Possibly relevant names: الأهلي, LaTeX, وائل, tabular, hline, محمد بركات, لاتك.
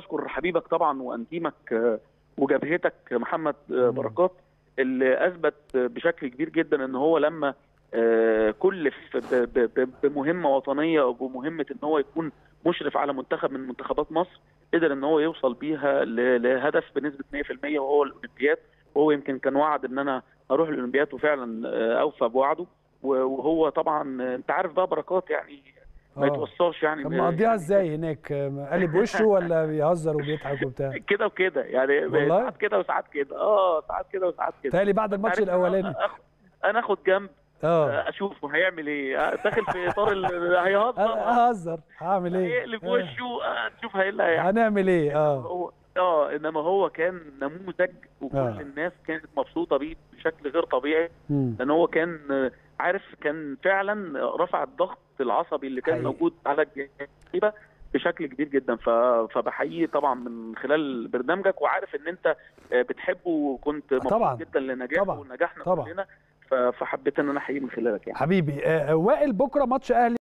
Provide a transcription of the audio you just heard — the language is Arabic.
أشكر حبيبك طبعا وأنتيمك وجبهتك محمد بركات اللي أثبت بشكل كبير جدا إن هو لما كلف بمهمة وطنية وبمهمة إن هو يكون مشرف على منتخب من منتخبات مصر قدر إن هو يوصل بيها لهدف بنسبة 100% وهو الأولمبياد. وهو يمكن كان وعد إن أنا أروح الأولمبياد وفعلا أوفى بوعده. وهو طبعا أنت عارف بقى بركات يعني ما يتوصاش يعني مقضيها ازاي هناك قلب وشه ولا بيهزر وبيضحك وبتاع كده وكده يعني ساعات كده وساعات كده ساعات كده وساعات كده. تالي بعد الماتش الاولاني انا اخد جنب اشوفه هيعمل ايه داخل في اطار هيهزر هعمل ايه هيقلب وشه نشوف هنعمل ايه انما هو كان نموذج وكل الناس كانت مبسوطه بيه بشكل غير طبيعي لان هو كان عارف كان فعلا رفع الضغط العصبي اللي كان موجود على الجبهه بشكل كبير جدا. فبحييه طبعا من خلال برنامجك وعارف ان انت بتحبه وكنت مبسوط جدا لنجاحه ونجاحنا كلنا فحبيت ان انا احييه من خلالك يعني حبيبي. وائل بكره ماتش اهلي